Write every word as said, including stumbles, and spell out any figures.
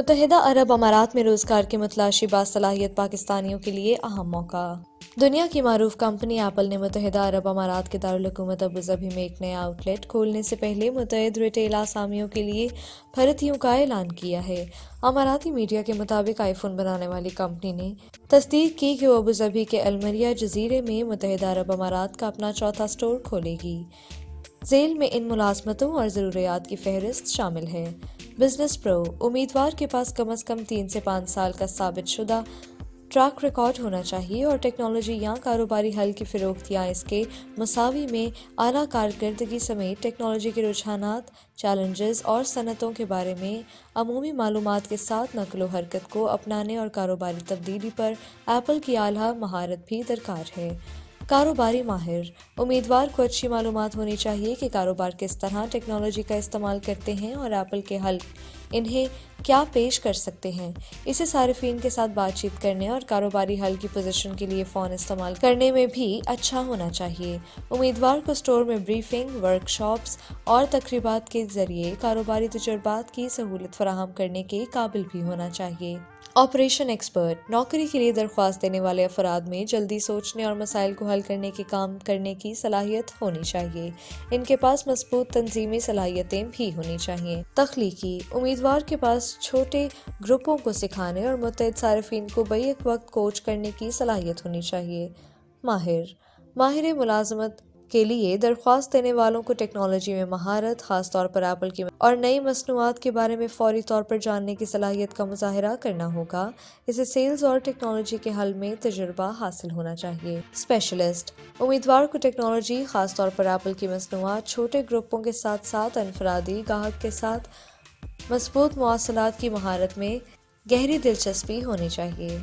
मुत्तहिदा अरब अमारात में रोज़गार के मतलाशी बासलाहियत पाकिस्तानियों के लिए अहम मौका। दुनिया की मारूफ कंपनी एप्पल ने मुत्तहिदा अरब अमारात के दारुलहुकूमत अबू धाबी में एक नया आउटलेट खोलने से पहले मुतहद रिटेल आसामियों के लिए भर्तियों का ऐलान किया है। अमाराती मीडिया के मुताबिक आईफोन बनाने वाली कंपनी ने तस्दीक की कि वो अबू धाबी के अलमरिया जजीरे में मुत्तहिदा अरब अमारात का अपना चौथा स्टोर खोलेगी। जेल में इन मुलाजमतों और ज़रूरियात की फहरिस्त शामिल है। बिजनेस प्रो: उम्मीदवार के पास कम अज़ कम तीन से पाँच साल का साबित शुदा ट्रैक रिकॉर्ड होना चाहिए और टेक्नोलॉजी या कारोबारी हल की फ़रोख्त या इसके मसावी में आला कारकर्दगी समेत टेक्नोलॉजी के रुझानात, चैलेंजेस और सनतों के बारे में अमूमी मालूमात के साथ नकलो हरकत को अपनाने और कारोबारी तब्दीली पर एप्पल की आला महारत भी दरकार है। कारोबारी माहिर: उम्मीदवार को अच्छी मालूमात होनी चाहिए कि कारोबार किस तरह टेक्नोलॉजी का इस्तेमाल करते हैं और एप्पल के हल इन्हें क्या पेश कर सकते हैं। इसे सार्फिन के साथ बातचीत करने और कारोबारी हल की पोजीशन के लिए फ़ोन इस्तेमाल करने में भी अच्छा होना चाहिए। उम्मीदवार को स्टोर में ब्रीफिंग, वर्कशॉप्स और तकरीबात के ज़रिए कारोबारी तजुर्बात की सहूलत फराहम करने के काबिल भी होना चाहिए। ऑपरेशन एक्सपर्ट: नौकरी के लिए दरख्वास्त देने वाले अफराद में जल्दी सोचने और मसाइल को हल करने के काम करने की सलाहियत होनी चाहिए। इनके पास मजबूत तंजीमी सलाहियतें भी होनी चाहिए। तख्लीकी: उम्मीदवार के पास छोटे ग्रुपों को सिखाने और मुतहद सार्फिन को बैक वक्त कोच करने की सलाहियत होनी चाहिए। माहिर: माहिर मुलाजमत के लिए दरख्वास्त देने वालों को टेक्नोलॉजी में महारत, खास तौर पर एप्पल की और नई मसनूआत के बारे में फौरी तौर पर जानने की सलाहियत का मुजाहरा करना होगा। इसे सेल्स और टेक्नोलॉजी के हल में तजुर्बा हासिल होना चाहिए। स्पेशलिस्ट: उम्मीदवार को टेक्नोलॉजी, खास तौर पर एप्पल की मसनूआत, छोटे ग्रुपों के साथ साथ अनफरादी गाहक के साथ मजबूत मौसलात की महारत में गहरी दिलचस्पी होनी चाहिए।